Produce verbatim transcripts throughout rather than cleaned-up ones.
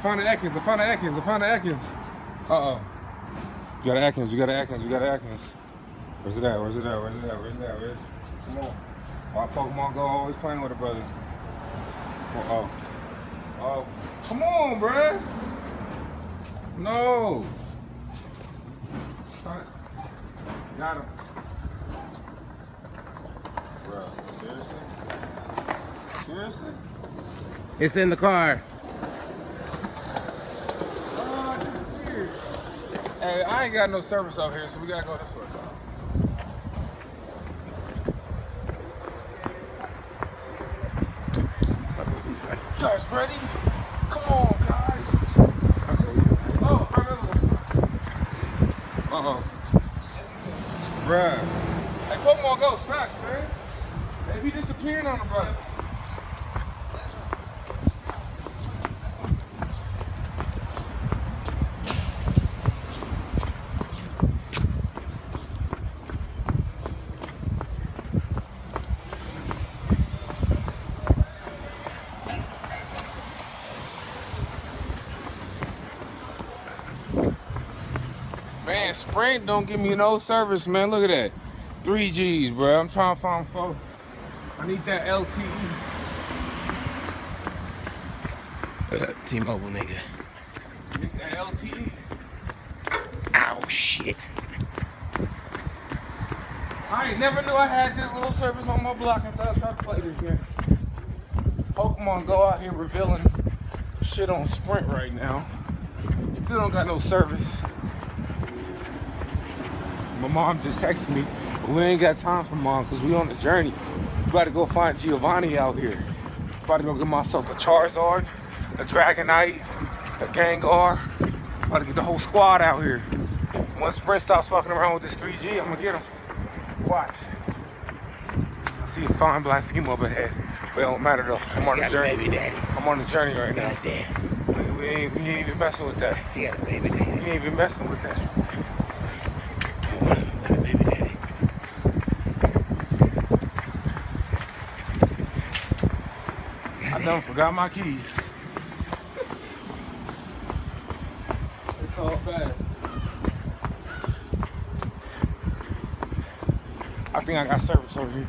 I found an Ekans, I found an Ekans, I found an Ekans. Uh-oh. You got an Ekans, you got an Ekans, you got an Ekans. Where's it at, where's it at, where's it at, where's it at, where's it at? Come on. My Pokemon Go always playing with a brother. Uh-oh. Oh. Come on, bruh. No. Got him. Bro, seriously? Seriously? It's in the car. Oh, that's weird. Hey, I ain't got no service out here, so we gotta go this way. You guys ready? Come on, guys. Oh, I remember. Uh-oh. Bruh. Hey, Pokemon Go sucks, man. They be disappearing on the brother. Man, Sprint don't give me no service, man. Look at that. three G's, bro. I'm trying to find four. I need that L T E. Uh, T-Mobile, nigga. Need that L T E. Ow, shit. I ain't never knew I had this little service on my block until I tried to play this game. Pokemon Go out here revealing shit on Sprint right now. Still don't got no service. My mom just texted me, we ain't got time for mom because we on a journey. We about to go find Giovanni out here. About to go get myself a Charizard, a Dragonite, a Gengar. About to get the whole squad out here. Once Fred stops fucking around with this three G, I'm gonna get him. Watch. I see a fine black female up ahead. But it don't matter though. I'm on a journey. Baby daddy. I'm on a journey right now. Goddamn. We ain't, we ain't even messing with that. She got a baby daddy. We ain't even messing with that. I done forgot my keys. It's all bad. I think I got service over here.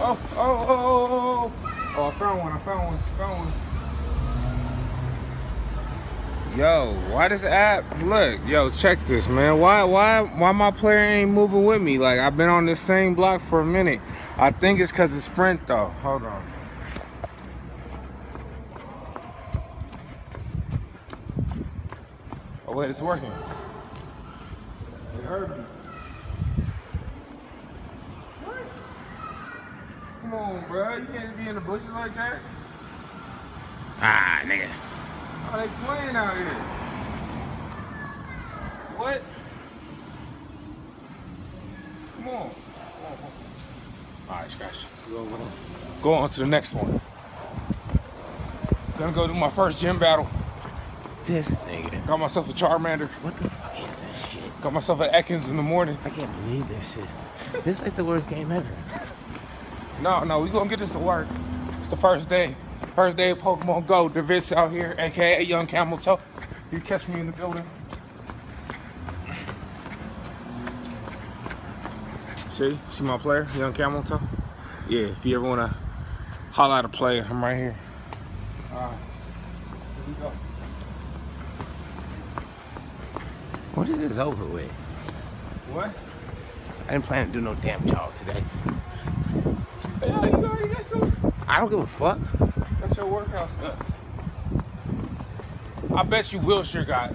Oh, oh, oh, oh, oh. Oh, I found one, I found one, I found one. Yo, why this app? Look, yo, check this, man. Why, why, why my player ain't moving with me? Like, I've been on this same block for a minute. I think it's because it's Sprint, though. Hold on. Oh, wait, it's working. It heard me. What? Come on, bro. You can't be in the bushes like that. Ah, nigga. Oh, they playing out here. What? Come on. Alright, scratch. Go, go, go. Go on to the next one. Gonna go do my first gym battle. This nigga. Got myself a Charmander. What the fuck is this shit? Got myself an Ekans in the morning. I can't believe this shit. This is like the worst game ever. No, no, we gonna get this to work. It's the first day. First day of Pokemon Go, DeVitz out here, aka Young Camel Toe. You catch me in the building. See? See my player, Young Camel Toe? Yeah, if you ever want to holler at a player, I'm right here. Alright. Here we go. What is this over with? What? I didn't plan to do no damn job today. Hey, yo, you already got your... I don't give a fuck. That's your workout stuff. I bet you Wilshire got,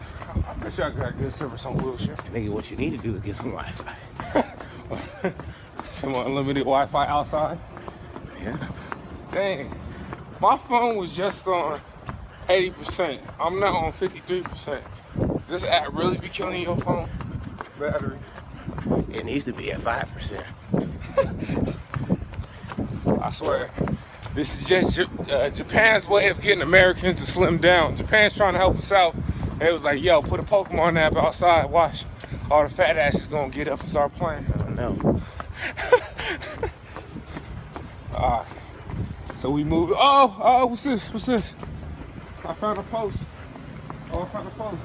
I bet y'all got good service on Wilshire. Nigga, what you need to do is get some Wi-Fi. Some unlimited Wi-Fi outside? Yeah. Dang. My phone was just on eighty percent. I'm now on fifty-three percent. This app really be killing your phone? Battery. It needs to be at five percent. I swear. This is just uh, Japan's way of getting Americans to slim down. Japan's trying to help us out. And it was like, yo, put a Pokemon app outside. Watch, all the fat asses gonna get up and start playing. no. uh, so we moved. Oh, oh, what's this? What's this? I found a post. Oh, I found a post.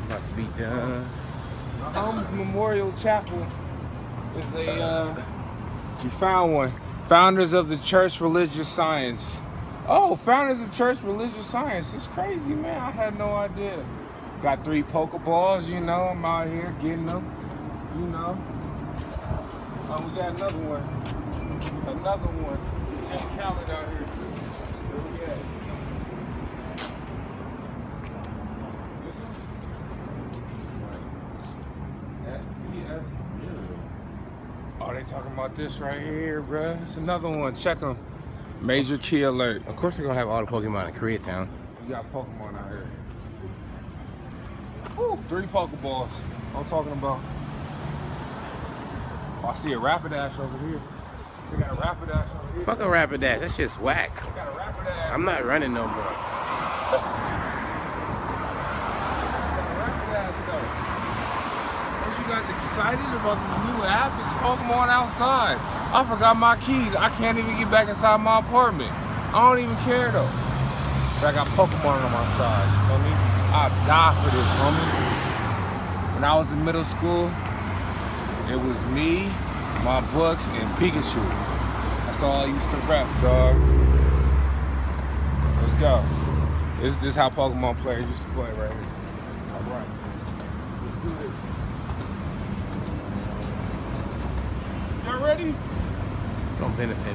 I'm about to be done. My home's Memorial Chapel is a. Uh, you found one. Founders of the Church Religious Science. Oh, Founders of Church Religious Science. It's crazy, man. I had no idea. Got three Pokeballs, you know. I'm out here getting them, you know. Oh, we got another one. Another one. Jack Howard out here. Where we at? This one. Right. F B S. Oh, they talking about this right here, bruh. It's another one. Check them. Major key alert. Of course they're gonna have all the Pokemon in Koreatown. You got Pokemon out here. Woo, three Pokeballs. I'm talking about. Oh, I see a Rapidash over here. We got a Rapidash over here. Fuck a Rapidash. That shit's whack. We got a Rapidash. I'm not running no more. We got a Rapidash though. Aren't you guys excited about this new app? It's Pokemon outside. I forgot my keys. I can't even get back inside my apartment. I don't even care though. But I got Pokemon on my side. You know what I mean? I'd die for this, homie. When I was in middle school, it was me, my books, and Pikachu. That's all I used to rap, dog. Let's go. This, this is how Pokemon players used to play right here. All right. Let's do this. Y'all ready? Don't benefit me.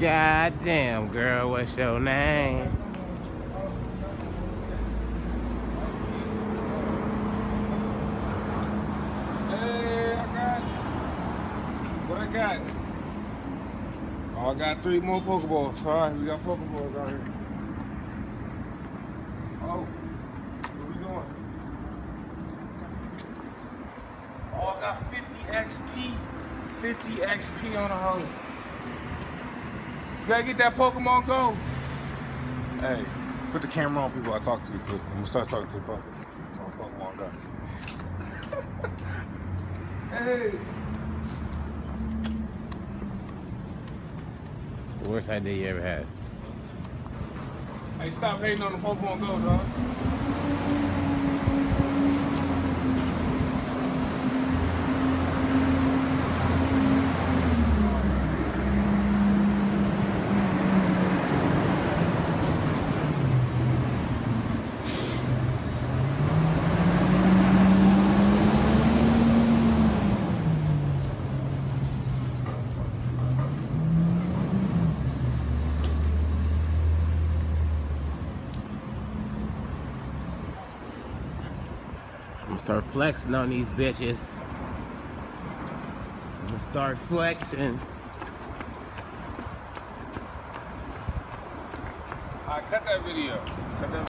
God damn, girl, what's your name? Hey, I got what I got. Oh, I got three more Pokeballs. All right, we got Pokeballs out here. Oh, where we going? Oh, I got fifty X P. fifty X P on the hose. You gotta get that Pokemon Go. Hey, put the camera on people I talk to too. I'm gonna start talking to the public on Pokemon Go. Hey. It's the worst idea you ever had. Hey, stop hating on the Pokemon Go, dog. Start flexing on these bitches. I'm gonna start flexing. Alright, cut that video. Cut that